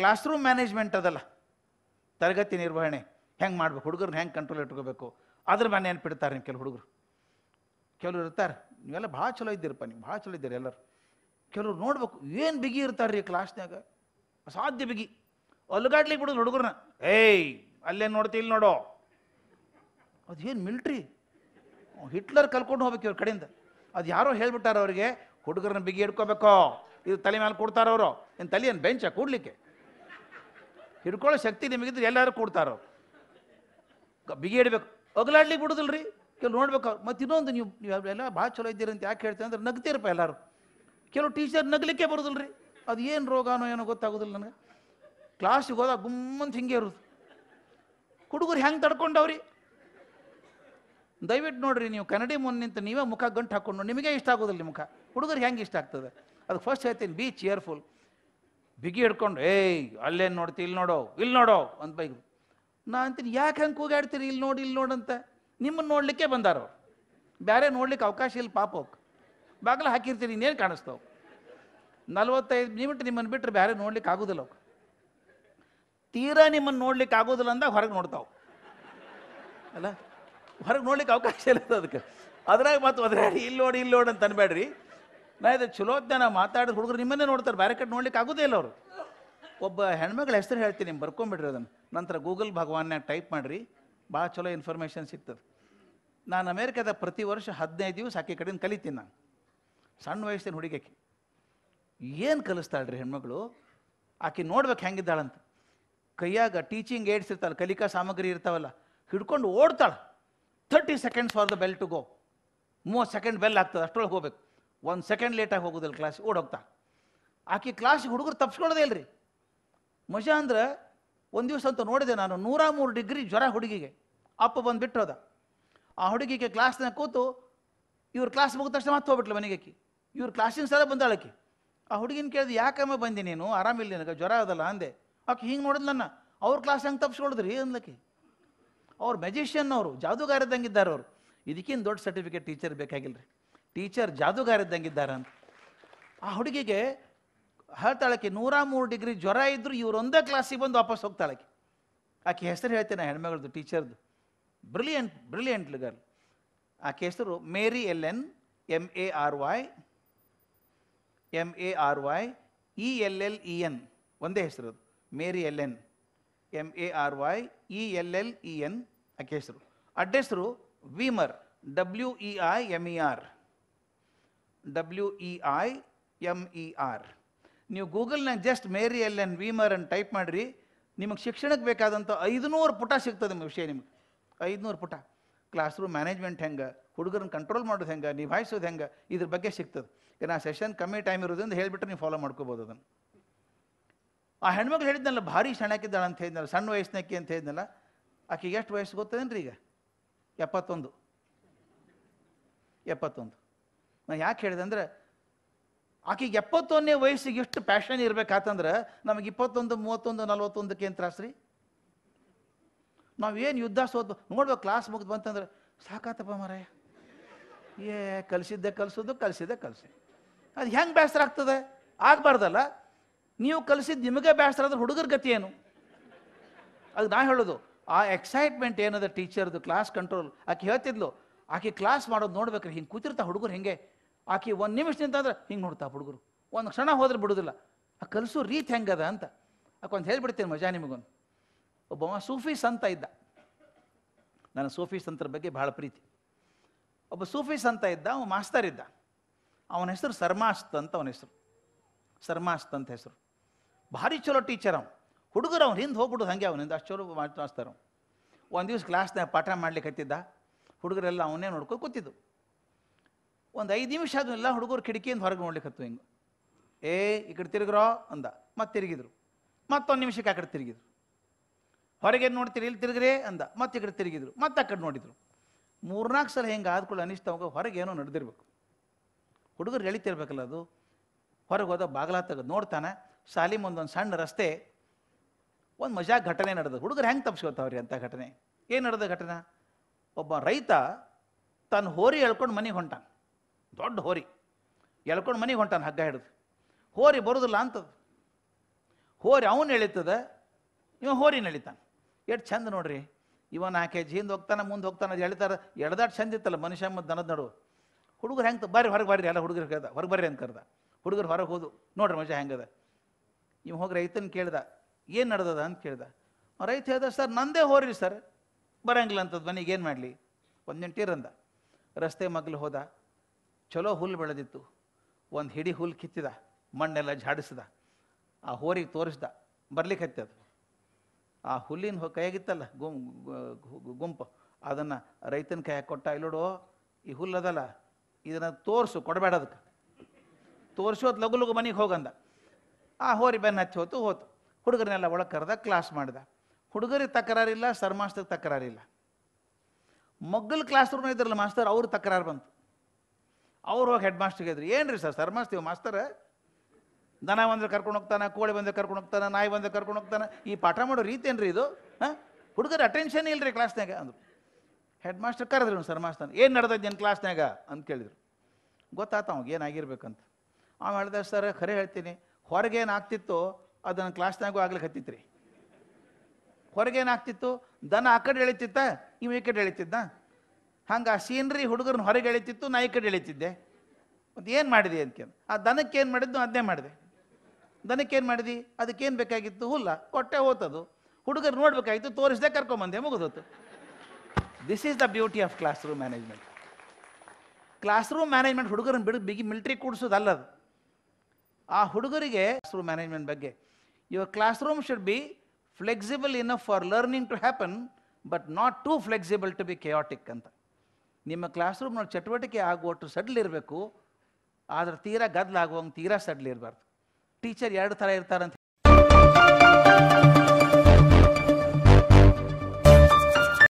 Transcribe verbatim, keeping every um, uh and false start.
Class room management ಅದಲ್ಲ, ತರಗತಿ ನಿರ್ವಹಣೆ ಹೆಂಗೆ ಮಾಡ್ಬೇಕು, ಹುಡುಗರನ್ನ ಹೆಂಗೆ ಕಂಟ್ರೋಲ್ ಇಟ್ಕೋಬೇಕು, ಅದ್ರ ಮೇಲೆ ನೆನ್ಪಿಡ್ತಾರೆ ನಿಮ್ಮ ಕೆಲವು ಹುಡುಗರು. ಕೆಲವ್ರು ಇರ್ತಾರೆ, ನೀವೆಲ್ಲ ಭಾಳ ಚಲೋ ಇದ್ದೀರಪ್ಪ, ನೀವು ಭಾಳ ಚಲೋ ಇದ್ದೀರಿ ಎಲ್ಲರು. ಕೆಲವ್ರು ನೋಡ್ಬೇಕು ಏನು ಬಿಗಿ ಇರ್ತಾರೆ ರೀ ಕ್ಲಾಸ್ನಾಗ, ಅಸಾಧ್ಯ ಬಿಗಿ, ಅಲ್ಗಾಡ್ಲಿಕ್ಕೆ ಬಿಡೋದು ಹುಡುಗರನ್ನ. ಏಯ್ ಅಲ್ಲೇನು ನೋಡ್ತಿ, ಇಲ್ಲಿ ನೋಡೋ, ಅದೇನು ಮಿಲ್ಟ್ರಿ, ಹಿಟ್ಲರ್ ಕಲ್ಕೊಂಡು ಹೋಗ್ಬೇಕು ಇವ್ರ ಕಡೆಯಿಂದ. ಅದು ಯಾರೋ ಹೇಳ್ಬಿಟ್ಟಾರ ಅವ್ರಿಗೆ, ಹುಡುಗರನ್ನ ಬಿಗಿ ಹಿಡ್ಕೋಬೇಕೋ, ಇದು ತಲೆ ಮೇಲೆ ಕೊಡ್ತಾರವರು. ಏನು ತಲೆ ಏನು ಬೆಂಚ ಕೂಡಲಿಕ್ಕೆ, ಹಿಡ್ಕೊಳ್ಳೋ ಶಕ್ತಿ ನಿಮಗಿದ್ರೆ ಎಲ್ಲರೂ ಕೂಡ್ತಾರೋ, ಬಿಗಿ ಹಿಡ್ಬೇಕು. ಒಗ್ಲಾಡ್ಲಿಕ್ಕೆ ಬಿಡೋದಿಲ್ರಿ ಕೆಲವು ನೋಡ್ಬೇಕು. ಮತ್ತು ಇನ್ನೊಂದು, ನೀವು ನೀವೆಲ್ಲ ಭಾಳ ಚಲೋ ಇದ್ದೀರಿ ಅಂತ ಯಾಕೆ ಹೇಳ್ತೀವಿ ಅಂದ್ರೆ ನಗ್ತೀರಪ್ಪ ಎಲ್ಲರೂ. ಕೆಲವು ಟೀಚರ್ ನಗಲಿಕ್ಕೆ ಬರೋದಿಲ್ರಿ, ಅದು ಏನು ರೋಗನೋ ಏನೋ ಗೊತ್ತಾಗೋದಿಲ್ಲ ನನಗೆ. ಕ್ಲಾಸಿಗೆ ಹೋದಾಗ ಗುಮ್ಮಂತ ಹಿಂಗೆ ಇರೋದು, ಹುಡುಗರು ಹೆಂಗೆ ತಡ್ಕೊಂಡವ್ರಿ. ದಯವಿಟ್ಟು ನೋಡಿರಿ, ನೀವು ಕನ್ನಡಿ ಮುಂದೆ ನಿಂತು ನೀವೇ ಮುಖ ಗಂಟು ಹಾಕ್ಕೊಂಡು ನಿಮಗೆ ಇಷ್ಟ ಆಗೋದಿಲ್ಲ ಮುಖ, ಹುಡುಗರು ಹೆಂಗೆ ಇಷ್ಟ ಆಗ್ತದೆ. ಅದು ಫಸ್ಟ್ ಹೇಳ್ತೀನಿ, ಬಿ ಚಿಯರ್ಫುಲ್. ಬಿಗಿ ಹಿಡ್ಕೊಂಡು ಏಯ್ ಅಲ್ಲೇನು ನೋಡ್ತಿ, ಇಲ್ಲಿ ನೋಡೋ, ಇಲ್ಲಿ ನೋಡೋ ಅಂತ ಬೈಕ್. ನಾ ಅಂತೀನಿ, ಯಾಕೆ ಹಂಗೆ ಕೂಗಾಡ್ತೀರಿ, ಇಲ್ಲಿ ನೋಡಿ ಇಲ್ಲಿ ನೋಡಂತ. ನಿಮ್ಮನ್ನು ನೋಡಲಿಕ್ಕೆ ಬಂದಾರವ್ರು, ಬೇರೆ ನೋಡ್ಲಿಕ್ಕೆ ಅವಕಾಶ ಇಲ್ಲ ಪಾಪ ಅವ್ಕೆ. ಬಾಗಿಲು ಹಾಕಿರ್ತೀರಿ, ಇನ್ನೇನು ಕಾಣಿಸ್ತಾವೆ. ನಲ್ವತ್ತೈದು ನಿಮಿಟ್ ನಿಮ್ಮನ್ನು ಬಿಟ್ಟರೆ ಬೇರೆ ನೋಡ್ಲಿಕ್ಕೆ ಆಗೋದಿಲ್ಲ ಅವ್ಕೆ. ತೀರಾ ನಿಮ್ಮನ್ನು ನೋಡ್ಲಿಕ್ಕೆ ಆಗೋದಿಲ್ಲ ಅಂದಾಗ ಹೊರಗೆ ನೋಡ್ತಾವೆ ಅಲ್ಲ, ಹೊರಗೆ ನೋಡ್ಲಿಕ್ಕೆ ಅವಕಾಶ ಇಲ್ಲ ಅದಕ್ಕೆ. ಅದ್ರಾಗ ಮತ್ತು ಅದ್ರಾಡಿ ಇಲ್ಲಿ ನೋಡಿ ಇಲ್ಲಿ ನೋಡಂತ ಅನ್ಬೇಡ್ರಿ. ನಾ ಇದು ಚಲೋತ್ನ ಮಾತಾಡಿದ ಹುಡುಗರು ನಿಮ್ಮನ್ನೇ ನೋಡ್ತಾರೆ, ಬೇರೆ ಕಡೆ ನೋಡ್ಲಿಕ್ಕೆ ಆಗೋದೇ ಇಲ್ಲ ಅವರು. ಒಬ್ಬ ಹೆಣ್ಮಗಳ ಹೆಸರು ಹೇಳ್ತೀನಿ, ನಿಮ್ಮ ಬರ್ಕೊಂಬಿಡ್ರಿ ಅದನ್ನು, ನಂತರ ಗೂಗಲ್ ಭಗವಾನ್ನಾಗ ಟೈಪ್ ಮಾಡಿರಿ, ಭಾಳ ಚಲೋ ಇನ್ಫಾರ್ಮೇಷನ್ ಸಿಗ್ತದೆ. ನಾನು ಅಮೇರಿಕಾದ ಪ್ರತಿ ವರ್ಷ ಹದಿನೈದು ದಿವಸ ಆಕೆ ಕಡೆಯಿಂದ ಕಲಿತೀನಿ. ನಾನು ಸಣ್ಣ ವಯಸ್ಸಿನ ಹುಡುಗಿಯಾಕೆ ಏನು ಕಲಿಸ್ತಾಳ್ರಿ ಹೆಣ್ಮಗಳು, ಆಕೆ ನೋಡ್ಬೇಕು ಹೆಂಗಿದ್ದಾಳಂತ. ಕೈಯಾಗ ಟೀಚಿಂಗ್ ಏಡ್ಸ್ ಇರ್ತಾವಲ್ಲ, ಕಲಿಕಾ ಸಾಮಗ್ರಿ ಇರ್ತಾವಲ್ಲ, ಹಿಡ್ಕೊಂಡು ಓಡ್ತಾಳೆ. Thirty seconds for the bell to go, ಮೂವತ್ತು ಸೆಕೆಂಡ್ ಬೆಲ್ ಆಗ್ತದೆ, ಅಷ್ಟೊಳಗೆ ಹೋಗ್ಬೇಕು. ಒಂದು ಸೆಕೆಂಡ್ ಲೇಟಾಗಿ ಹೋಗೋದಿಲ್ಲ ಕ್ಲಾಸ್, ಓಡೋಗ್ತಾ ಆಕೆ ಕ್ಲಾಸಿಗೆ. ಹುಡುಗರು ತಪ್ಸ್ಕೊಳ್ಳೋದೇ ಇಲ್ರಿ. ಮಜಾ ಅಂದ್ರೆ, ಒಂದು ದಿವಸ ಅಂತ ನೋಡಿದೆ ನಾನು, ನೂರ ಮೂರು ಡಿಗ್ರಿ ಜ್ವರ ಹುಡುಗಿಗೆ. ಅಪ್ಪ ಬಂದು ಬಿಟ್ಟೋದ. ಆ ಹುಡುಗಿಗೆ ಕ್ಲಾಸ್ನ ಕೂತು, ಇವ್ರ ಕ್ಲಾಸ್ ಮುಗಿದ ತಕ್ಷಣ ಮತ್ತೆ ಹೋಗ್ಬಿಟ್ಲು ಮನೆಗೆ. ಆಕಿ ಇವ್ರ ಕ್ಲಾಸಿನ ಸಲ ಬಂದಾಳಕಿ. ಆ ಹುಡುಗಿನ ಕೇಳಿದೆ, ಯಾಕಮ್ಮ ಬಂದಿ ನೀನು, ಆರಾಮಿಲ್ಲ ನನಗೆ, ಜ್ವರ ಅದಲ್ಲ ಅಂದೆ. ಆಕೆ ಹಿಂಗೆ ನೋಡಿದ್ ನನ್ನ, ಅವ್ರ ಕ್ಲಾಸ್ ಹಂಗೆ ತಪ್ಸ್ಕೊಳಿದ್ರಿ ಅಂದ್ಲಕಿ. ಅವ್ರು ಮ್ಯಾಜಿಷಿಯನ್, ಅವರು ಜಾದೂಗಾರದಂಗಿದ್ದಾರೆ ಅವರು. ಇದಕ್ಕಿಂತ ದೊಡ್ಡ ಸರ್ಟಿಫಿಕೇಟ್ ಟೀಚರ್ ಬೇಕಾಗಿಲ್ಲರಿ, ಟೀಚರ್ ಜಾದೂಗಾರದಂಗಿದ್ದಾರೆ ಅಂತ. ಆ ಹುಡುಗಿಗೆ ಹೇಳ್ತಾಳಕ್ಕೆ, ನೂರ ಮೂರು ಡಿಗ್ರಿ ಜ್ವರ ಇದ್ದರೂ ಇವರೊಂದೇ ಕ್ಲಾಸಿಗೆ ಬಂದು ವಾಪಸ್ ಹೋಗ್ತಾಳಕ್ಕೆ. ಆಕೆ ಹೆಸರು ಹೇಳ್ತೇನೆ ಹೆಣ್ಮಗಳದ್ದು, ಟೀಚರ್ದು, ಬ್ರಿಲಿಯಂಟ್ ಬ್ರಿಲಿಯಂಟ್ ಗರ್ಲ್. ಆಕೆ ಹೆಸರು Mary L N M A R Y M A R Y E L L E N, ಒಂದೇ ಹೆಸರು ಅದು, Mary L N M A R Y E L L E N ಆಕೆ ಹೆಸರು. ಅಡ್ಡ ಹೆಸರು Weimer, W E I M E R, W E I M E R. ನೀವು ಗೂಗಲ್ನಾಗ just Mary L N Weimer ಅಂತ ಟೈಪ್ ಮಾಡಿರಿ, ನಿಮಗೆ ಶಿಕ್ಷಣಕ್ಕೆ ಬೇಕಾದಂಥ ಐದುನೂರು ಪುಟ ಸಿಗ್ತದೆ ನಿಮ್ಮ ವಿಷಯ. ನಿಮಗೆ ಐದುನೂರು ಪುಟ ಕ್ಲಾಸ್ ರೂಮ್ ಮ್ಯಾನೇಜ್ಮೆಂಟ್ ಹೆಂಗೆ, ಹುಡುಗರನ್ನ ಕಂಟ್ರೋಲ್ ಮಾಡೋದು ಹೆಂಗೆ, ನಿಭಾಯಿಸೋದು ಹೆಂಗೆ, ಇದ್ರ ಬಗ್ಗೆ ಸಿಗ್ತದೆ. ಇನ್ನು ಆ ಸೆಷನ್ ಕಮ್ಮಿ ಟೈಮ್ ಇರೋದ್ರಿಂದ ಹೇಳಿಬಿಟ್ರೆ ನೀವು ಫಾಲೋ ಮಾಡ್ಕೋಬೋದು ಅದನ್ನು. ಆ ಹೆಣ್ಮಗಳು ಹೇಳಿದ್ನಲ್ಲ, ಭಾರಿ ಸಣ್ಣಕ್ಕಿದ್ದಾಳೆ ಅಂತ ಹೇಳಿದ್ನಲ್ಲ, ಸಣ್ಣ ವಯಸ್ಸಿನಕ್ಕೆ ಅಂತ ಹೇಳಿದ್ನಲ್ಲ, ಆಕೆಗೆ ಎಷ್ಟು ವಯಸ್ಸು ಗೊತ್ತದೇನ್ರಿ ಈಗ? ಎಪ್ಪತ್ತೊಂದು ಎಪ್ಪತ್ತೊಂದು ನಾನು ಯಾಕೆ ಹೇಳಿದೆ ಅಂದರೆ, ಆಕೆಗೆ ಎಪ್ಪತ್ತೊಂದನೇ ವಯಸ್ಸಿಗೆ ಎಷ್ಟು ಪ್ಯಾಷನ್ ಇರಬೇಕಾತಂದ್ರೆ, ನಮಗೆ ಇಪ್ಪತ್ತೊಂದು ಮೂವತ್ತೊಂದು ನಲ್ವತ್ತೊಂದಕ್ಕೆ ಏನು ತ್ರಾಸ್ರಿ? ನಾವೇನು ಯುದ್ಧ ಸೋದು ನೋಡ್ಬೇಕು. ಕ್ಲಾಸ್ ಮುಗಿದು ಬಂತಂದ್ರೆ ಸಾಕಾತಪ್ಪ ಮಾರಾಯ, ಏ ಕಲಿಸಿದ್ದೆ ಕಲಿಸೋದು ಕಲಿಸಿದ್ದೆ ಕಲಿಸೋದು, ಅದು ಹೆಂಗೆ ಬೇಸರ ಆಗ್ತದೆ? ಆಗಬಾರ್ದಲ್ಲ. ನೀವು ಕಲಿಸಿದ್ದು ನಿಮಗೆ ಬೇಸರ ಆದ್ರೆ ಹುಡುಗರ ಗತಿ ಏನು? ಅದು ನಾನು ಹೇಳೋದು, ಆ ಎಕ್ಸೈಟ್ಮೆಂಟ್ ಏನದ ಟೀಚರ್ದು, ಕ್ಲಾಸ್ ಕಂಟ್ರೋಲ್. ಆಕೆ ಹೇಳ್ತಿದ್ಲು, ಆಕೆ ಕ್ಲಾಸ್ ಮಾಡೋದು ನೋಡ್ಬೇಕ್ರಿ, ಹಿಂಗೆ ಕೂತಿರ್ತಾ ಹುಡುಗರು ಹಿಂಗೆ. ಆಕೆ ಒಂದು ನಿಮಿಷ ನಿಂತಂದ್ರೆ ಹಿಂಗೆ ನೋಡ್ತಾ ಹುಡುಗರು, ಒಂದು ಕ್ಷಣ ಹೋದ್ರೆ ಬಿಡೋದಿಲ್ಲ. ಆ ಕಲಿಸೋ ರೀತಿ ಹೆಂಗದ ಅಂತ ಆಕೊಂದು ಹೇಳ್ಬಿಡ್ತೇನೆ ಮಜಾ ನಿಮಗೊಂದು. ಒಬ್ಬ ಸೂಫಿ ಸಂತ ಇದ್ದ. ನಾನು ಸೂಫಿ ಸಂತರ ಬಗ್ಗೆ ಭಾಳ ಪ್ರೀತಿ. ಒಬ್ಬ ಸೂಫಿ ಸಂತ ಇದ್ದ, ಅವ ಮಾಸ್ತರ್ ಇದ್ದ. ಅವನ ಹೆಸರು ಸರ್ಮಾಸ್ತ್ ಅಂತ, ಅವನ ಹೆಸರು ಸರ್ಮಾಸ್ತ್ ಅಂತ ಹೆಸರು. ಭಾರಿ ಚಲೋ ಟೀಚರ್ ಅವ್ನು. ಹುಡುಗರು ಅವ್ನು ಹಿಂದೆ ಹೋಗ್ಬಿಡೋದು ಹಾಗೆ, ಅವನಿಂದ ಅಷ್ಟು ಚಲೋ ಮಾಸ್ತಾರ. ಒಂದು ದಿವಸ ಕ್ಲಾಸ್ನಾಗ ಪಾಠ ಮಾಡ್ಲಿಕ್ಕೆ ಹತ್ತಿದ್ದ, ಹುಡುಗರೆಲ್ಲ ಅವನ್ನೇ ನೋಡ್ಕೊಂಡು ಕೂತಿದ್ದು. ಒಂದು ಐದು ನಿಮಿಷ ಆದನ್ನೆಲ್ಲ ಹುಡುಗರು ಕಿಟಕಿಯಿಂದ ಹೊರಗೆ ನೋಡ್ಲಿಕ್ಕೆ ಹತ್ತು. ಹಿಂಗೆ ಏ ಈ ಕಡೆ ತಿರುಗ್ರೋ ಅಂದ, ಮತ್ತೆ ತಿರುಗಿದ್ರು. ಮತ್ತೊಂದು ನಿಮಿಷಕ್ಕೆ ಆ ಕಡೆ ತಿರುಗಿದ್ರು. ಹೊರಗೇನು ನೋಡ್ತೀರಿ, ಇಲ್ಲಿ ತಿರುಗ್ರೆ ಅಂದ, ಮತ್ತೆ ಈ ಕಡೆ ತಿರುಗಿದ್ರು, ಮತ್ತೆ ಆ ಕಡೆ ನೋಡಿದ್ರು. ಮೂರ್ನಾಲ್ಕು ಸಲ ಹಿಂಗೆ ಆದ್ಕೊಳ್ಳಿ ಅನಿಸ್ತವಾಗ ಹೊರಗೇನೋ ನಡೆದಿರ್ಬೇಕು. ಹುಡುಗರು ಎಳಿತಿರ್ಬೇಕಲ್ಲ, ಅದು ಹೊರಗೆ ಹೋದ ಬಾಗ್ಲ ತೆಗೆದು ನೋಡ್ತಾನೆ. ಸಾಲಿಮ್ ಒಂದೊಂದು ಸಣ್ಣ ರಸ್ತೆ, ಒಂದು ಮಜಾ ಘಟನೆ ನಡೆದು. ಹುಡುಗರು ಹೆಂಗೆ ತಪ್ಸ್ಕೊತಾವ್ರಿ ಅಂತ ಘಟನೆ. ಏನು ನಡೆದ ಘಟನೆ? ಒಬ್ಬ ರೈತ ತನ್ನ ಹೋರಿ ಎಳ್ಕೊಂಡು ಮನೆಗೆ ಹೊಂಟಾನ, ದೊಡ್ಡ ಹೋರಿ ಎಳ್ಕೊಂಡು ಮನೆಗೆ ಹೊಂಟಾನ ಹಗ್ಗ ಹಿಡಿದು. ಹೋರಿ ಬರೋದಿಲ್ಲ ಅಂತದ್ದು. ಹೋರಿ ಅವನು ಎಳಿತದ, ಇವ ಹೋರಿನ ಎಳಿತಾನೆ. ಎಷ್ಟು ಚಂದ ನೋಡ್ರಿ, ಇವ ನಾಲ್ಕು ಕೆ ಜಿ ಹಿಂದೆ ಹೋಗ್ತಾನೆ ಮುಂದೆ ಹೋಗ್ತಾನೆ ಅದು ಎಳಿತಾರ. ಎಳ್ದಾಟ್ ಚಂದ ಇತ್ತಲ್ಲ ಮನುಷ್ಯ ಮತ್ತು ದನದ ನಡು. ಹುಡುಗರು ಹೆಂಗೆ ಬರ್ರಿ ಹೊರಗೆ ಬರ್ರಿ, ಎಲ್ಲ ಹುಡುಗರು ಕರೆದ ಹೊರಗೆ ಬರ್ರಿ ಅಂತ ಕರೆದ. ಹುಡುಗರು ಹೊರಗೆ ಹೋದು, ನೋಡ್ರಿ ಮನುಷ್ಯ ಹೆಂಗದ. ಇವ ಹೋಗಿ ರೈತನ ಕೇಳ್ದ, ಏನು ನಡೆದದ ಅಂತ ಕೇಳ್ದ. ರೈತ ಹೇಳ್ದ, ಸರ್ ನಂದೇ ಹೋರಿ ಸರ್, ಬರಂಗಿಲ್ಲ ಅಂತದ್ದು ಮನೆಗೆ, ಏನು ಮಾಡಲಿ. ಒಂದು ನೆಂಟೀರಂದ ರಸ್ತೆ ಮಗ್ಲು ಹೋದ, ಚಲೋ ಹುಲ್ಲು ಬೆಳೆದಿತ್ತು, ಒಂದು ಹಿಡಿ ಹುಲ್ಲು ಕಿತ್ತಿದ, ಮಣ್ಣೆಲ್ಲ ಝಾಡಿಸಿದ, ಆ ಹೋರಿಗೆ ತೋರಿಸ್ದ, ಬರ್ಲಿಕ್ಕೆ ಹತ್ತದು. ಆ ಹುಲ್ಲಿನ ಹೊ ಕೈಯಾಗಿತ್ತಲ್ಲ ಗುಂ ಗುಂಪು ಅದನ್ನು ರೈತನ ಕೈಯಾಗಿ ಕೊಟ್ಟ. ಇಲ್ಲೋಡು ಈ ಹುಲ್ಲದಲ್ಲ, ಇದನ್ನು ತೋರಿಸು, ಕೊಡಬೇಡ ಅದಕ್ಕೆ, ತೋರಿಸು ಅದು ಲಗು ಲಗು ಮನೆಗೆ ಹೋಗಂದ. ಆ ಹೋರಿ ಬೆನ್ನು ಹತ್ತಿ ಹೋತು ಹೋತು. ಹುಡುಗರನ್ನೆಲ್ಲ ಒಳಗೆ ಕರೆದ, ಕ್ಲಾಸ್ ಮಾಡ್ದ. ಹುಡುಗರಿಗೆ ತಕರಾರಿಲ್ಲ, ಸರ್ ಮಾಸ್ತರಿಗೆ ತಕರಾರಿಲ್ಲ. ಮಗ್ಗಲ್ ಕ್ಲಾಸ್ ರೂಮ್ ಇದ್ರಲ್ಲ ಮಾಸ್ತರ್, ಅವ್ರ ತಕರಾರು ಬಂತು. ಅವ್ರು ಹೋಗಿ ಹೆಡ್ ಮಾಸ್ಟರ್ಗೆ ಇದ್ರು, ಏನು ರೀ ಸರ್ ಸರ್ ಮಾಸ್ತೀವಿ ಮಾಸ್ತರ್, ದನ ಬಂದರೆ ಕರ್ಕೊಂಡು ಹೋಗ್ತಾನೆ, ಕೋಳಿ ಬಂದರೆ ಕರ್ಕೊಂಡು ಹೋಗ್ತಾನೆ, ನಾಯಿ ಬಂದರೆ ಕರ್ಕೊಂಡು ಹೋಗ್ತಾನೆ, ಈ ಪಾಠ ಮಾಡೋ ರೀತಿ ಏನು ರೀ ಇದು, ಹಾಂ ಹುಡುಗರು ಅಟೆನ್ಷನ್ ಇಲ್ಲ ರೀ ಕ್ಲಾಸ್ನಾಗ ಅಂದರು. ಹೆಡ್ ಮಾಸ್ಟರ್ ಕರೆದ್ರು ಸರ್ ಮಾಸ್ತರ್, ಏನು ನಡೆದದ್ದೇನು ಕ್ಲಾಸ್ನಾಗ ಅಂತ ಕೇಳಿದ್ರು. ಗೊತ್ತಾಯ್ತು ಅವ್ಗೆ ಏನಾಗಿರ್ಬೇಕಂತ. ಅವ ಹೇಳ್ದ, ಸರ್ ಖರೆ ಹೇಳ್ತೀನಿ, ಹೊರಗೇನಾಗ್ತಿತ್ತು ಅದನ್ನು ಕ್ಲಾಸ್ನಾಗೂ ಆಗ್ಲಿಕ್ಕೆ ಹತ್ತಿತ್ತು ರೀ. ಹೊರಗೇನಾಗ್ತಿತ್ತು, ದನ ಆ ಕಡೆ ಎಳಿತಿತ್ತ, ಇವು ಈ ಕಡೆ ಎಳಿತಿದ್ದ, ಹಂಗೆ ಆ ಸೀನ್ರಿ ಹುಡುಗರನ್ನ ಹೊರಗೆ ಎಳಿತಿತ್ತು, ನಾ ಈ ಕಡೆ ಎಳಿತಿದ್ದೆ, ಮತ್ತು ಏನು ಮಾಡಿದೆ ಅಂತ. ಆ ದನಕ್ಕೆ ಏನು ಮಾಡಿದ್ದು ಅದನ್ನೇ ಮಾಡಿದೆ. ದನಕ್ಕೇನು ಮಾಡಿದೆ, ಅದಕ್ಕೇನು ಬೇಕಾಗಿತ್ತು, ಹುಲ್ಲ ಕೊಟ್ಟೆ ಹೋತದು, ಹುಡುಗರು ನೋಡಬೇಕಾಗಿತ್ತು, ತೋರಿಸ್ದೆ, ಕರ್ಕೊಂಬಂದೆ, ಮುಗಿದೋತು. This is the beauty of class room management. Class room management ಹುಡುಗರನ್ನ ಬಿಡು ಬಿಗಿ ಮಿಲ್ಟ್ರಿ ಕೂಡಿಸೋದಲ್ಲದು. ಆ ಹುಡುಗರಿಗೆ ಕ್ಲಾಸ್ ರೂಮ್ ಮ್ಯಾನೇಜ್ಮೆಂಟ್ ಬಗ್ಗೆ, your class room should be flexible enough for learning to happen but not too flexible to be chaotic ಅಂತ. ನಿಮ್ಮ class ರೂಮ್ನಲ್ಲಿ ಚಟುವಟಿಕೆ ಆಗುವಷ್ಟು ಸಡ್ಲ್ ಇರಬೇಕು, ಆದರೆ ತೀರಾ ಗದ್ದಲಾಗುವಂಗೆ ತೀರಾ ಸಡ್ಲ್ ಇರಬಾರ್ದು. ಟೀಚರ್ ಎರಡು ಥರ ಇರ್ತಾರಂತ